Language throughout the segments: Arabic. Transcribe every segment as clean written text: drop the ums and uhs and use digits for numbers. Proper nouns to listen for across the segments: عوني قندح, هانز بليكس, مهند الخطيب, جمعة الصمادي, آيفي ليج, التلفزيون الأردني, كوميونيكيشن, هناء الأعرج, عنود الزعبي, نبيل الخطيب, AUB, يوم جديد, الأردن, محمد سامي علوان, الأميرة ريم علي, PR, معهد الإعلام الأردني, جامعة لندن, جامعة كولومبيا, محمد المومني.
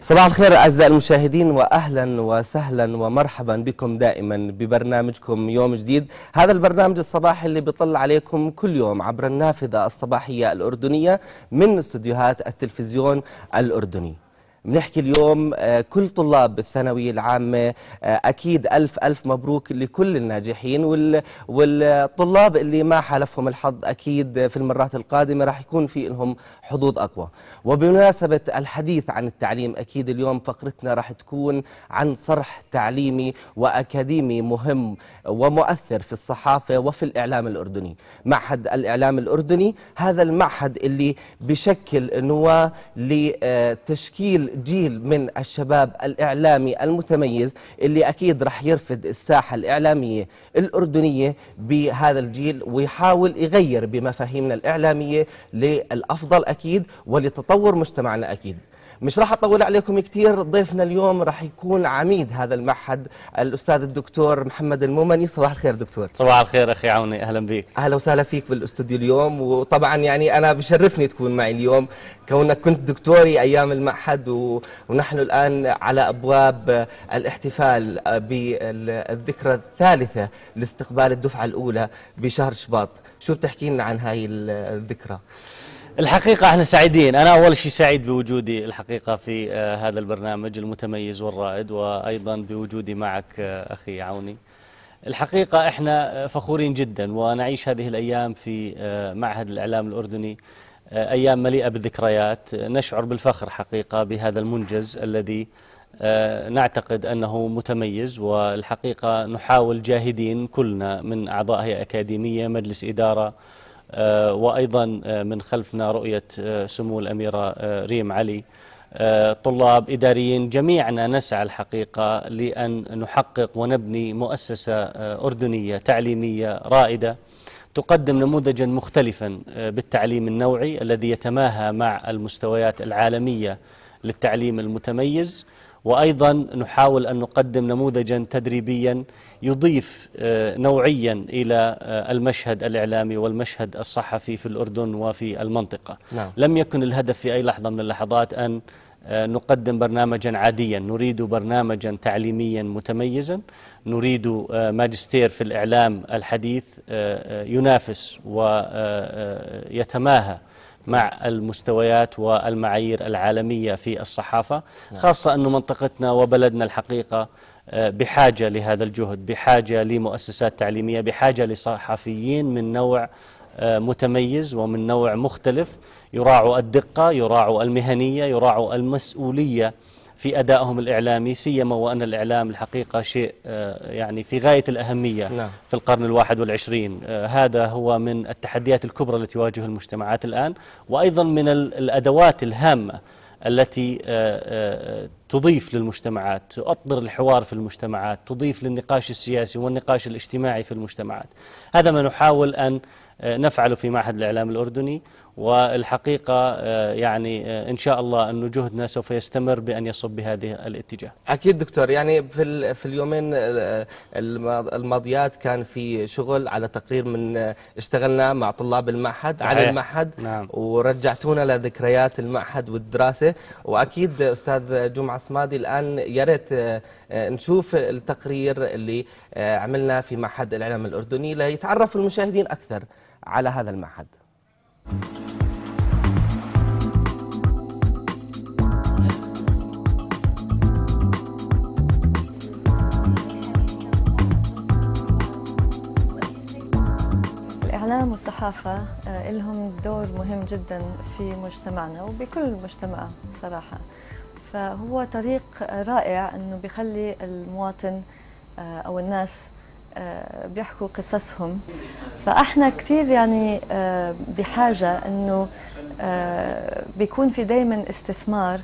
صباح الخير أعزائي المشاهدين، وأهلا وسهلا ومرحبا بكم دائما ببرنامجكم يوم جديد. هذا البرنامج الصباحي اللي بيطل عليكم كل يوم عبر النافذة الصباحية الأردنية من استديوهات التلفزيون الأردني. بنحكي اليوم كل طلاب الثانوية العامة، أكيد ألف مبروك لكل الناجحين، والطلاب اللي ما حالفهم الحظ أكيد في المرات القادمة راح يكون في لهم حظوظ أقوى. وبمناسبة الحديث عن التعليم، أكيد اليوم فقرتنا راح تكون عن صرح تعليمي وأكاديمي مهم ومؤثر في الصحافة وفي الإعلام الأردني. معهد الإعلام الأردني، هذا المعهد اللي بشكل نواة لتشكيل جيل من الشباب الإعلامي المتميز، اللي أكيد رح يرفد الساحة الإعلامية الأردنية بهذا الجيل ويحاول يغير بمفاهيمنا الإعلامية للأفضل أكيد ولتطور مجتمعنا أكيد. مش راح أطول عليكم كثير، ضيفنا اليوم راح يكون عميد هذا المعهد الأستاذ الدكتور محمد المومني. صباح الخير دكتور. صباح الخير أخي عوني، أهلا بك. أهلا وسهلا فيك بالاستوديو اليوم، وطبعا يعني أنا بشرفني تكون معي اليوم كونك كنت دكتوري أيام المعهد، ونحن الآن على أبواب الاحتفال بالذكرى الثالثة لاستقبال الدفعة الأولى بشهر شباط. شو بتحكي لنا عن هاي الذكرى؟ الحقيقة احنا سعيدين، انا اول شيء سعيد بوجودي الحقيقة في هذا البرنامج المتميز والرائد، وايضا بوجودي معك اخي عوني. الحقيقة احنا فخورين جدا، ونعيش هذه الايام في معهد الاعلام الاردني ايام مليئة بالذكريات. نشعر بالفخر حقيقة بهذا المنجز الذي نعتقد انه متميز، والحقيقة نحاول جاهدين كلنا من اعضاء هيئة اكاديمية، مجلس ادارة، وأيضا من خلفنا رؤية سمو الأميرة ريم علي، طلاب، إداريين، جميعنا نسعى الحقيقة لأن نحقق ونبني مؤسسة أردنية تعليمية رائدة تقدم نموذجا مختلفا بالتعليم النوعي الذي يتماهى مع المستويات العالمية للتعليم المتميز، وأيضا نحاول أن نقدم نموذجا تدريبيا يضيف نوعيا إلى المشهد الإعلامي والمشهد الصحفي في الأردن وفي المنطقة. نعم. لم يكن الهدف في أي لحظة من اللحظات أن نقدم برنامجا عاديا، نريد برنامجا تعليميا متميزا، نريد ماجستير في الإعلام الحديث ينافس ويتماهى مع المستويات والمعايير العالمية في الصحافة، خاصة أن منطقتنا وبلدنا الحقيقة بحاجة لهذا الجهد، بحاجة لمؤسسات تعليمية، بحاجة لصحفيين من نوع متميز ومن نوع مختلف، يراعوا الدقة، يراعوا المهنية، يراعوا المسؤولية في أدائهم الإعلامي، سيما وأن الإعلام الحقيقة شيء يعني في غاية الأهمية. نعم. في القرن 21، هذا هو من التحديات الكبرى التي تواجه المجتمعات الآن، وأيضا من الأدوات الهامة التي تضيف للمجتمعات، تؤطر الحوار في المجتمعات، تضيف للنقاش السياسي والنقاش الاجتماعي في المجتمعات. هذا ما نحاول أن نفعله في معهد الإعلام الأردني، والحقيقة يعني إن شاء الله أن جهدنا سوف يستمر بأن يصب بهذه الاتجاه. أكيد دكتور، يعني في اليومين الماضيات كان في شغل على تقرير من اشتغلنا مع طلاب المعهد عن المعهد. نعم. ورجعتونا لذكريات المعهد والدراسة، وأكيد أستاذ جمعة الصمادي الآن يا ريت نشوف التقرير اللي عملنا في معهد الإعلام الأردني ليتعرف المشاهدين أكثر على هذا المعهد. الإعلام والصحافة لهم دور مهم جدا في مجتمعنا وبكل مجتمع صراحة، فهو طريق رائع أنه بيخلي المواطن أو الناس بيحكوا قصصهم. فاحنا كثير يعني بحاجه انه بيكون في دائما استثمار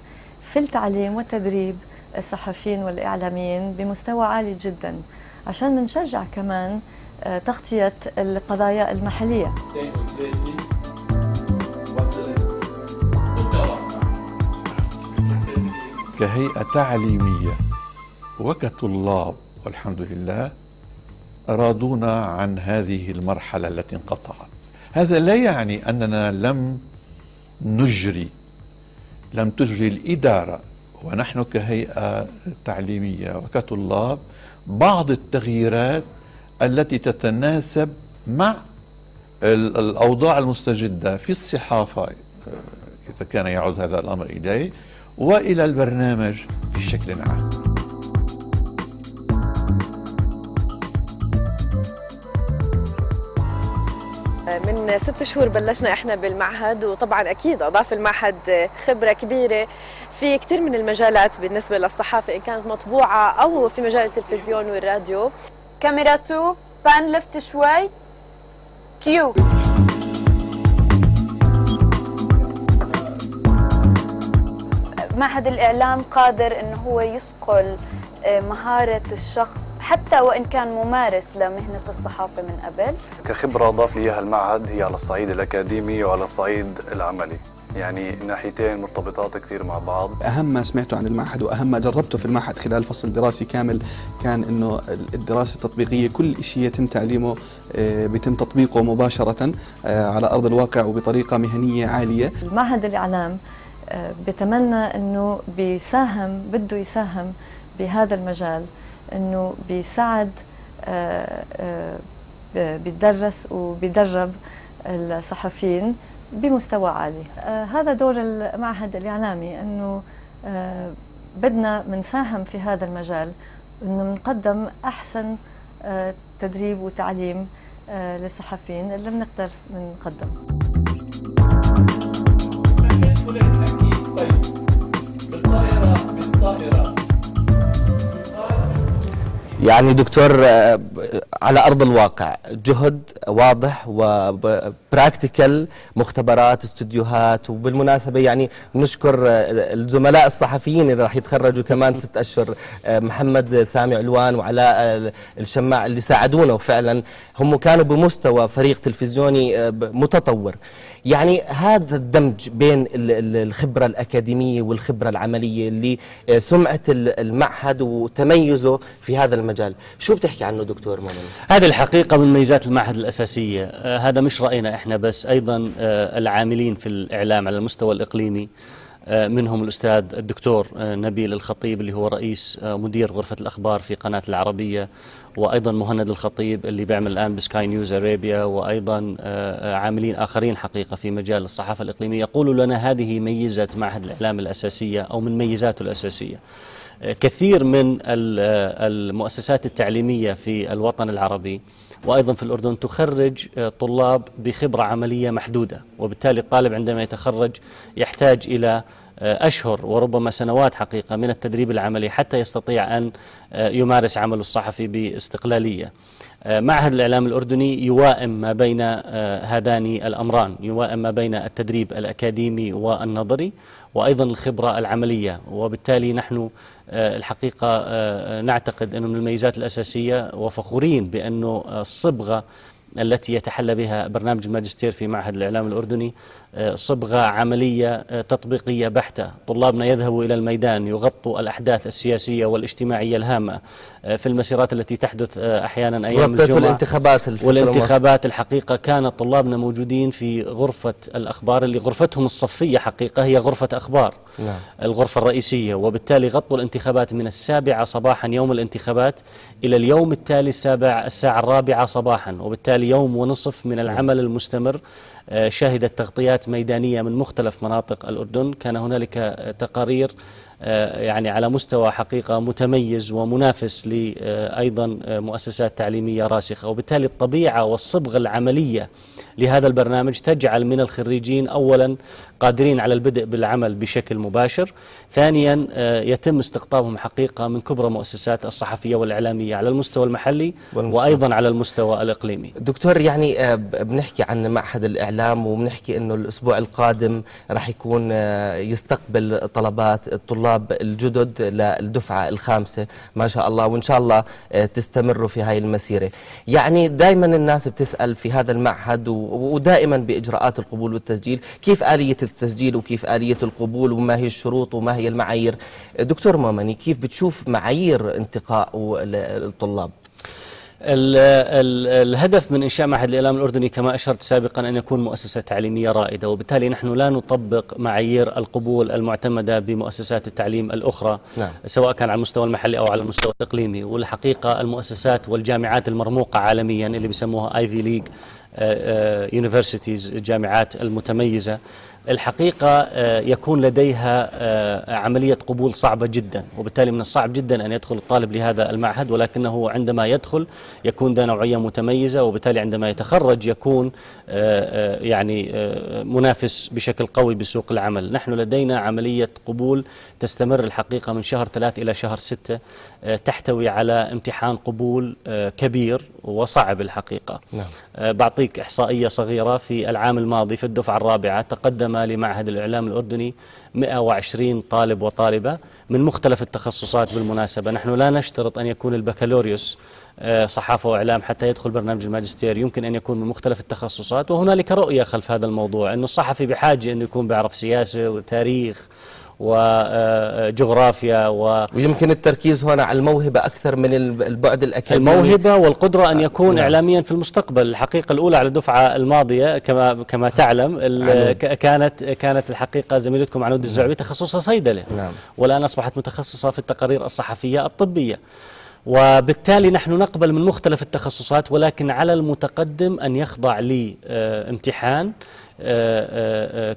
في التعليم والتدريب الصحفيين والاعلاميين بمستوى عالي جدا، عشان بنشجع كمان تغطيه القضايا المحليه. كهيئه تعليميه وكطلاب والحمد لله أرادونا عن هذه المرحلة التي انقطعت. هذا لا يعني أننا لم نجري لم تجري الإدارة ونحن كهيئة تعليمية وكطلاب بعض التغييرات التي تتناسب مع الأوضاع المستجدة في الصحافة إذا كان يعود هذا الأمر إليه وإلى البرنامج بشكل عام. من 6 شهور بلشنا احنا بالمعهد، وطبعا اكيد اضاف المعهد خبره كبيره في كثير من المجالات بالنسبه للصحافه، ان كانت مطبوعه او في مجال التلفزيون والراديو. كاميرا 2 بان لفت شوي كيو. معهد الاعلام قادر انه هو يصقل مهارة الشخص حتى وإن كان ممارس لمهنة الصحافة من قبل. كخبرة أضاف لي إياها المعهد هي على الصعيد الأكاديمي وعلى الصعيد العملي، يعني ناحيتين مرتبطات كثير مع بعض. أهم ما سمعته عن المعهد وأهم ما جربته في المعهد خلال فصل دراسي كامل كان إنه الدراسة التطبيقية كل شيء يتم تعليمه بيتم تطبيقه مباشرة على أرض الواقع وبطريقة مهنية عالية. المعهد الإعلام بتمنى إنه بده يساهم بهذا المجال، انه بيساعد بيدرس وبيدرب الصحفيين بمستوى عالي. هذا دور المعهد الإعلامي، انه بدنا منساهم في هذا المجال، انه منقدم احسن تدريب وتعليم للصحفيين اللي بنقدر منقدم. يعني دكتور على أرض الواقع جهد واضح وبراكتيكال، مختبرات، استوديوهات. وبالمناسبة يعني نشكر الزملاء الصحفيين اللي راح يتخرجوا كمان 6 أشهر، محمد سامي علوان وعلاء الشماع، اللي ساعدونا وفعلا هم كانوا بمستوى فريق تلفزيوني متطور. يعني هذا الدمج بين الخبرة الأكاديمية والخبرة العملية اللي سمعة المعهد وتميزه في هذا المجال، شو بتحكي عنه دكتور مومني؟ هذه الحقيقة من ميزات المعهد الأساسية. هذا مش رأينا احنا بس، أيضا العاملين في الإعلام على المستوى الإقليمي، منهم الأستاذ الدكتور نبيل الخطيب اللي هو رئيس مدير غرفة الأخبار في قناة العربية، وأيضا مهند الخطيب اللي بيعمل الآن بسكاي نيوز أرابيا، وأيضا عاملين آخرين حقيقة في مجال الصحافة الإقليمية. يقولوا لنا هذه ميزة معهد الإعلام الأساسية أو من ميزاته الأساسية. كثير من المؤسسات التعليمية في الوطن العربي وأيضا في الأردن تخرج طلاب بخبرة عملية محدودة، وبالتالي الطالب عندما يتخرج يحتاج إلى أشهر وربما سنوات حقيقة من التدريب العملي حتى يستطيع أن يمارس عمله الصحفي باستقلالية. معهد الإعلام الأردني يوائم ما بين هذان الأمران، يوائم ما بين التدريب الأكاديمي والنظري وأيضا الخبرة العملية. وبالتالي نحن الحقيقة نعتقد أنه من الميزات الأساسية، وفخورين بأنه الصبغة التي يتحلى بها برنامج الماجستير في معهد الإعلام الأردني صبغة عملية تطبيقية بحتة. طلابنا يذهبوا إلى الميدان، يغطوا الأحداث السياسية والاجتماعية الهامة في المسيرات التي تحدث أحيانا أيام الجمعة والانتخابات. الحقيقة كان طلابنا موجودين في غرفة الأخبار اللي غرفتهم الصفية حقيقة هي غرفة أخبار، نعم، الغرفة الرئيسية. وبالتالي غطوا الانتخابات من 7 صباحا يوم الانتخابات إلى اليوم التالي 7 الساعة 4 صباحا، وبالتالي يوم ونصف من العمل المستمر شهدت تغطيات ميدانية من مختلف مناطق الأردن. كان هنالك تقارير يعني على مستوى حقيقة متميز ومنافس لأيضا مؤسسات تعليمية راسخة. وبالتالي الطبيعة والصبغة العملية لهذا البرنامج تجعل من الخريجين أولا قادرين على البدء بالعمل بشكل مباشر، ثانيا يتم استقطابهم حقيقة من كبرى مؤسسات الصحفية والإعلامية على المستوى المحلي وأيضا على المستوى الإقليمي. دكتور يعني بنحكي عن معهد الإعلام وبنحكي أنه الأسبوع القادم راح يكون يستقبل طلبات الطلاب الجدد للدفعة الخامسة ما شاء الله، وإن شاء الله تستمروا في هاي المسيرة. يعني دائما الناس بتسأل في هذا المعهد ودائما بإجراءات القبول والتسجيل، كيف آلية التسجيل وكيف آلية القبول وما هي الشروط وما هي المعايير؟ دكتور مومني، كيف بتشوف معايير انتقاء الطلاب؟ الهدف من إنشاء معهد الإعلام الأردني كما أشرت سابقا أن يكون مؤسسة تعليمية رائدة، وبالتالي نحن لا نطبق معايير القبول المعتمدة بمؤسسات التعليم الأخرى، نعم. سواء كان على المستوى المحلي أو على المستوى الإقليمي. والحقيقة المؤسسات والجامعات المرموقة عالميا اللي بيسموها آيفي ليج يونيفرسيتيز، الجامعات المتميزة، الحقيقة يكون لديها عملية قبول صعبة جدا، وبالتالي من الصعب جدا أن يدخل الطالب لهذا المعهد، ولكنه عندما يدخل يكون ذا نوعية متميزة، وبالتالي عندما يتخرج يكون يعني منافس بشكل قوي بسوق العمل. نحن لدينا عملية قبول تستمر الحقيقة من شهر 3 إلى شهر 6، تحتوي على امتحان قبول كبير وصعب الحقيقة. نعم. بعطيك إحصائية صغيرة، في العام الماضي في الدفعة الرابعة تقدم لمعهد الإعلام الأردني 120 طالب وطالبة من مختلف التخصصات. بالمناسبة نحن لا نشترط أن يكون البكالوريوس صحافة وإعلام حتى يدخل برنامج الماجستير، يمكن أن يكون من مختلف التخصصات. وهنالك رؤية خلف هذا الموضوع أن الصحفي بحاجة أن يكون بيعرف سياسة وتاريخ وجغرافيا ويمكن التركيز هنا على الموهبة أكثر من البعد الأكاديمي، الموهبة والقدرة أن يكون إعلاميا في المستقبل. الحقيقة الأولى على الدفعة الماضية كما تعلم كانت الحقيقة زميلتكم عنود الزعبي تخصصها صيدلة، نعم. والآن أصبحت متخصصة في التقارير الصحفية الطبية. وبالتالي نحن نقبل من مختلف التخصصات، ولكن على المتقدم أن يخضع لامتحان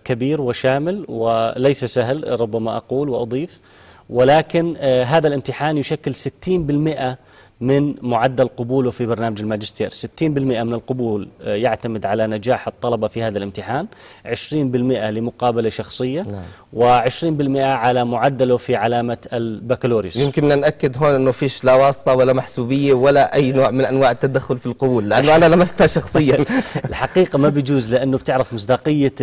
كبير وشامل وليس سهل ربما أقول وأضيف، ولكن هذا الامتحان يشكل 60% من معدل قبوله في برنامج الماجستير. 60% من القبول يعتمد على نجاح الطلبة في هذا الامتحان، 20% لمقابلة شخصية، نعم. و20% على معدله في علامة البكالوريوس. يمكن نأكد هون أنه فيش لا واسطة ولا محسوبية ولا أي نوع من أنواع التدخل في القبول، لأنه أنا لمستها شخصيا. الحقيقة ما بيجوز، لأنه بتعرف مصداقية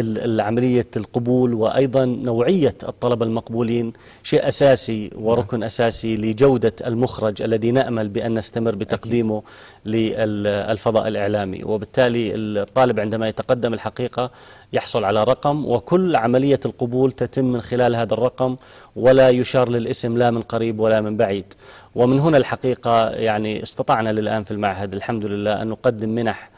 عملية القبول وأيضا نوعية الطلبة المقبولين شيء أساسي وركن، نعم. أساسي لجودة المخرج الذي نأمل أن نستمر بتقديمه للفضاء الإعلامي. وبالتالي الطالب عندما يتقدم الحقيقة يحصل على رقم، وكل عملية القبول تتم من خلال هذا الرقم، ولا يشار للاسم لا من قريب ولا من بعيد. ومن هنا الحقيقة يعني استطعنا للآن في المعهد الحمد لله أن نقدم منح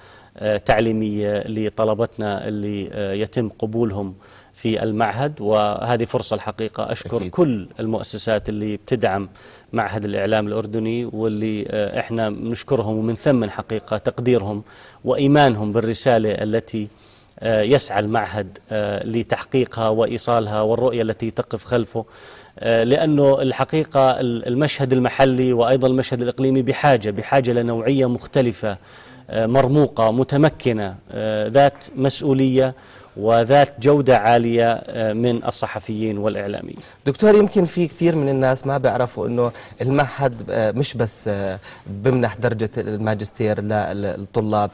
تعليمية لطلبتنا اللي يتم قبولهم في المعهد، وهذه فرصة الحقيقة أشكر أكيد. كل المؤسسات اللي بتدعم معهد الإعلام الأردني واللي إحنا نشكرهم ومن ثم حقيقة تقديرهم وإيمانهم بالرسالة التي يسعى المعهد لتحقيقها وإيصالها والرؤية التي تقف خلفه، لأنه الحقيقة المشهد المحلي وأيضا المشهد الإقليمي بحاجة لنوعية مختلفة مرموقة متمكنة ذات مسؤولية وذات جودة عالية من الصحفيين والإعلاميين. دكتور، يمكن في كثير من الناس ما بيعرفوا أنه المعهد مش بس بمنح درجة الماجستير للطلاب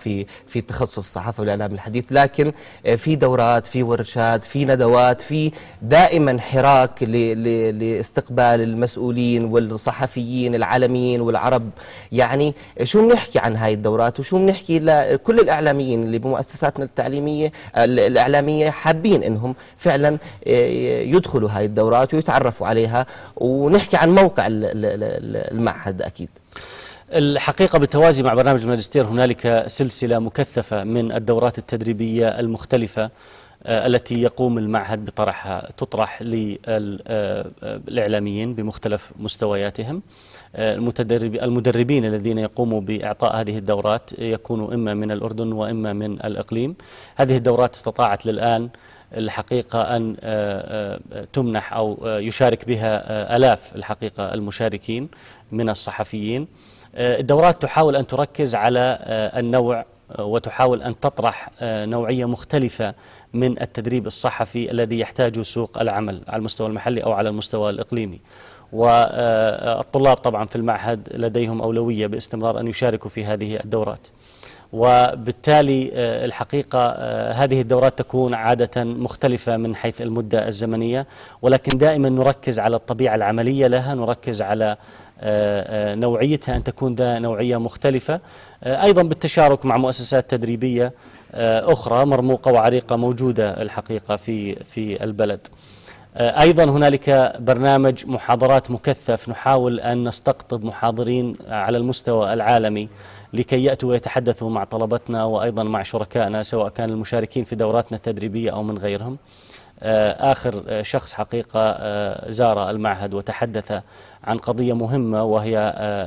في تخصص الصحافة والإعلام الحديث، لكن في دورات، في ورشات، في ندوات، في دائما حراك لاستقبال المسؤولين والصحفيين العالميين والعرب. يعني شو بنحكي عن هاي الدورات وشو بنحكي لكل الإعلاميين اللي بمؤسساتنا التعليمية الإعلامية حابين أنهم فعلا يدخلوا هاي الدورات ويتعرفوا عليها، ونحكي عن موقع المعهد أكيد. الحقيقة بالتوازي مع برنامج الماجستير هنالك سلسلة مكثفة من الدورات التدريبية المختلفة التي يقوم المعهد بطرحها، تطرح للإعلاميين بمختلف مستوياتهم. المدربين الذين يقوموا بإعطاء هذه الدورات يكونوا إما من الأردن وإما من الإقليم. هذه الدورات استطاعت للآن الحقيقة أن تمنح أو يشارك بها آلاف الحقيقة المشاركين من الصحفيين. الدورات تحاول أن تركز على النوع وتحاول أن تطرح نوعية مختلفة من التدريب الصحفي الذي يحتاجه سوق العمل على المستوى المحلي أو على المستوى الإقليمي. والطلاب طبعا في المعهد لديهم أولوية باستمرار أن يشاركوا في هذه الدورات، وبالتالي الحقيقة هذه الدورات تكون عادة مختلفة من حيث المدة الزمنية، ولكن دائما نركز على الطبيعة العملية لها، نركز على نوعيتها أن تكون ذا نوعية مختلفة، أيضا بالتشارك مع مؤسسات تدريبية أخرى مرموقة وعريقة موجودة الحقيقة في البلد. أيضا هنالك برنامج محاضرات مكثف، نحاول أن نستقطب محاضرين على المستوى العالمي لكي يأتوا ويتحدثوا مع طلبتنا وأيضا مع شركائنا، سواء كان المشاركين في دوراتنا التدريبية أو من غيرهم. آخر شخص حقيقة زار المعهد وتحدث عن قضية مهمة وهي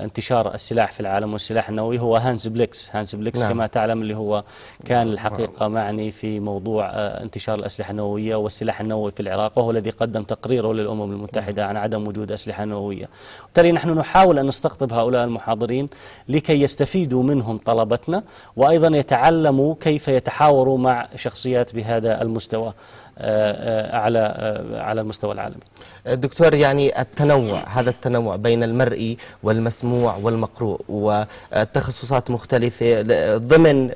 انتشار السلاح في العالم والسلاح النووي، هو هانز بليكس. هانز بليكس نعم. كما تعلم اللي هو كان الحقيقة معني في موضوع انتشار الأسلحة النووية والسلاح النووي في العراق، وهو الذي قدم تقريره للأمم المتحدة عن عدم وجود أسلحة نووية. وبالتالي نحن نحاول أن نستقطب هؤلاء المحاضرين لكي يستفيدوا منهم طلبتنا، وأيضا يتعلموا كيف يتحاوروا مع شخصيات بهذا المستوى على المستوى العالمي. دكتور، يعني التنوع، هذا التنوع بين المرئي والمسموع والمقروء والتخصصات مختلفة ضمن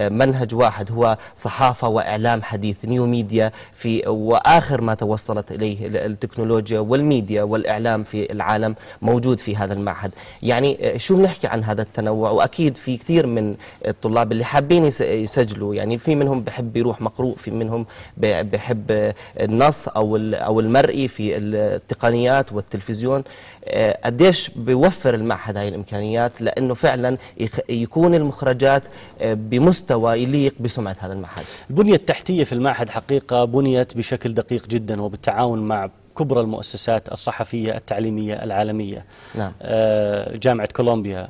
منهج واحد هو صحافة وإعلام حديث، نيو ميديا، في وآخر ما توصلت إليه التكنولوجيا والميديا والإعلام في العالم موجود في هذا المعهد. يعني شو بنحكي عن هذا التنوع؟ وأكيد في كثير من الطلاب اللي حابين يسجلوا، يعني في منهم بحب يروح مقروء، في منهم بحب النص أو المرئي في التقنيات والتلفزيون. قديش بيوفر المعهد هاي الإمكانيات لأنه فعلا يكون المخرجات بمستوى يليق بسمعة هذا المعهد؟ البنية التحتية في المعهد حقيقة بنيت بشكل دقيق جدا وبالتعاون مع كبرى المؤسسات الصحفية التعليمية العالمية. نعم. جامعة كولومبيا،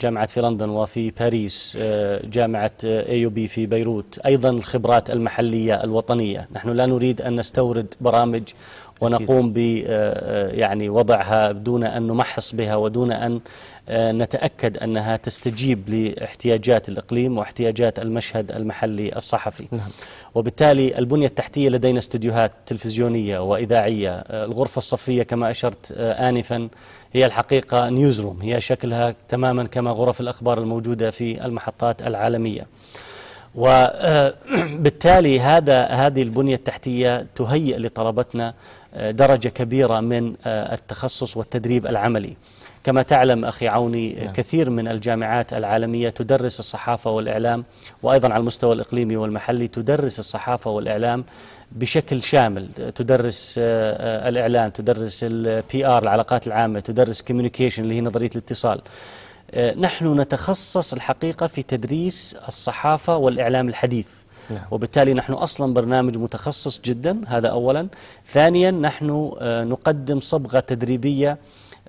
جامعة في لندن وفي باريس، جامعة AUB في بيروت، أيضا الخبرات المحلية الوطنية. نحن لا نريد أن نستورد برامج ونقوم ب يعني وضعها دون أن نمحص بها ودون أن نتأكد أنها تستجيب لاحتياجات الإقليم واحتياجات المشهد المحلي الصحفي. نعم. وبالتالي البنية التحتية لدينا استديوهات تلفزيونية وإذاعية. الغرفة الصفية كما أشرت آنفا هي الحقيقة نيوز روم، هي شكلها تماما كما غرف الأخبار الموجودة في المحطات العالمية. وبالتالي هذه البنية التحتية تهيئ لطلبتنا درجة كبيرة من التخصص والتدريب العملي. كما تعلم أخي عوني، نعم. كثير من الجامعات العالمية تدرس الصحافة والإعلام، وأيضا على المستوى الإقليمي والمحلي تدرس الصحافة والإعلام بشكل شامل، تدرس الإعلان، تدرس PR العلاقات العامة، تدرس كوميونيكيشن اللي هي نظرية الاتصال. نحن نتخصص الحقيقة في تدريس الصحافة والإعلام الحديث. نعم. وبالتالي نحن أصلا برنامج متخصص جدا، هذا أولا. ثانيا نحن نقدم صبغة تدريبية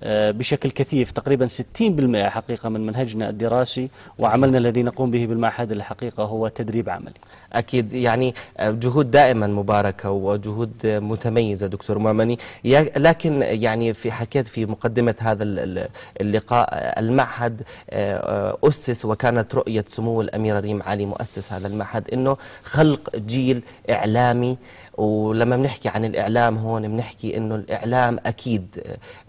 بشكل كثيف، تقريبا 60% حقيقة من منهجنا الدراسي وعملنا الذي نقوم به بالمعهد الحقيقة هو تدريب عملي. أكيد، يعني جهود دائما مباركة وجهود متميزة دكتور مومني. لكن يعني حكيت في مقدمة هذا اللقاء، المعهد أسس وكانت رؤية سمو الأميرة ريم علي مؤسس هذا المعهد أنه خلق جيل إعلامي، ولما بنحكي عن الإعلام هون بنحكي أنه الإعلام أكيد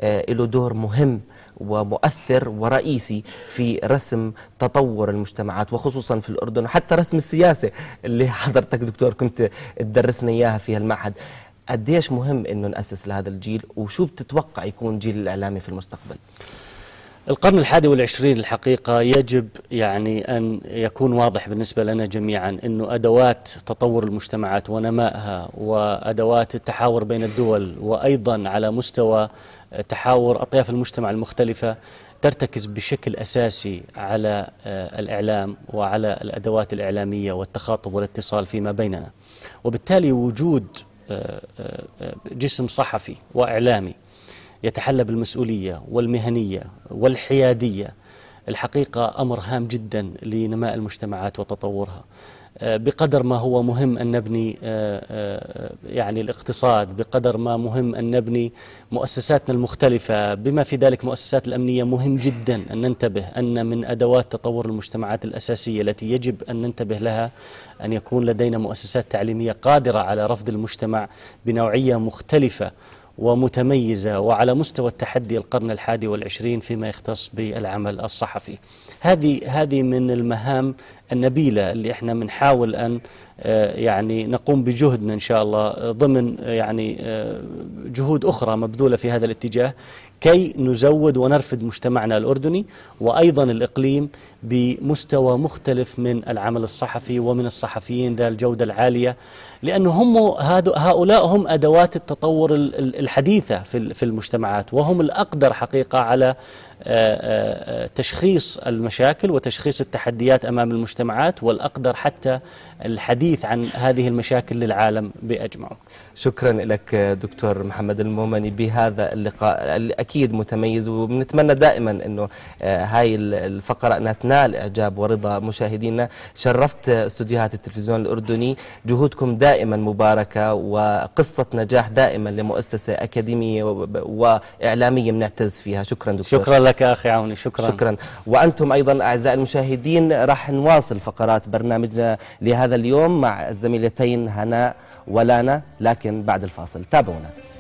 له دور مهم ومؤثر ورئيسي في رسم تطور المجتمعات، وخصوصا في الأردن، وحتى رسم السياسة اللي حضرتك دكتور كنت تدرسنا إياها في المعهد. قديش مهم أنه نأسس لهذا الجيل، وشو بتتوقع يكون جيل الإعلامي في المستقبل؟ القرن 21 الحقيقة يجب يعني أن يكون واضح بالنسبة لنا جميعا أنه أدوات تطور المجتمعات ونمائها وأدوات التحاور بين الدول وأيضا على مستوى تحاور أطياف المجتمع المختلفة ترتكز بشكل أساسي على الإعلام وعلى الأدوات الإعلامية والتخاطب والاتصال فيما بيننا. وبالتالي وجود جسم صحفي وإعلامي يتحلى بالمسؤولية والمهنية والحيادية الحقيقة أمر هام جدا لنماء المجتمعات وتطورها، بقدر ما هو مهم أن نبني يعني الاقتصاد، بقدر ما مهم أن نبني مؤسساتنا المختلفة بما في ذلك مؤسسات الأمنية. مهم جدا أن ننتبه أن من أدوات تطور المجتمعات الأساسية التي يجب أن ننتبه لها أن يكون لدينا مؤسسات تعليمية قادرة على رفض المجتمع بنوعية مختلفة ومتميزة وعلى مستوى التحدي القرن 21 فيما يختص بالعمل الصحفي. هذه من المهام النبيلة اللي احنا بنحاول أن يعني نقوم بجهدنا إن شاء الله ضمن يعني جهود أخرى مبذولة في هذا الاتجاه كي نزود ونرفد مجتمعنا الأردني وأيضا الإقليم بمستوى مختلف من العمل الصحفي ومن الصحفيين ذا الجودة العالية، لأن هم هؤلاء هم أدوات التطور الحديثة في المجتمعات، وهم الأقدر حقيقة على تشخيص المشاكل وتشخيص التحديات أمام المجتمعات، والأقدر حتى الحديث عن هذه المشاكل للعالم بأجمعه. شكرا لك دكتور محمد المومني بهذا اللقاء الأكيد متميز، ونتمنى دائما أنه هاي الفقرة أنها تنال إعجاب ورضا مشاهدينا. شرفت استوديوهات التلفزيون الأردني، جهودكم دائما مباركة وقصة نجاح دائما لمؤسسة أكاديمية وإعلامية بنعتز فيها. شكرا دكتور. شكرا لك أخي عوني. شكرا. شكرا. وأنتم أيضا أعزائي المشاهدين راح نواصل فقرات برنامجنا لهذا اليوم مع الزميلتين هناء ولانا، لكن بعد الفاصل تابعونا.